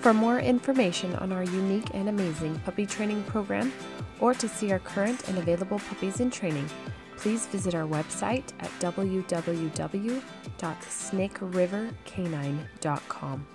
For more information on our unique and amazing puppy training program, or to see our current and available puppies in training, please visit our website at www.snakerivercanine.com.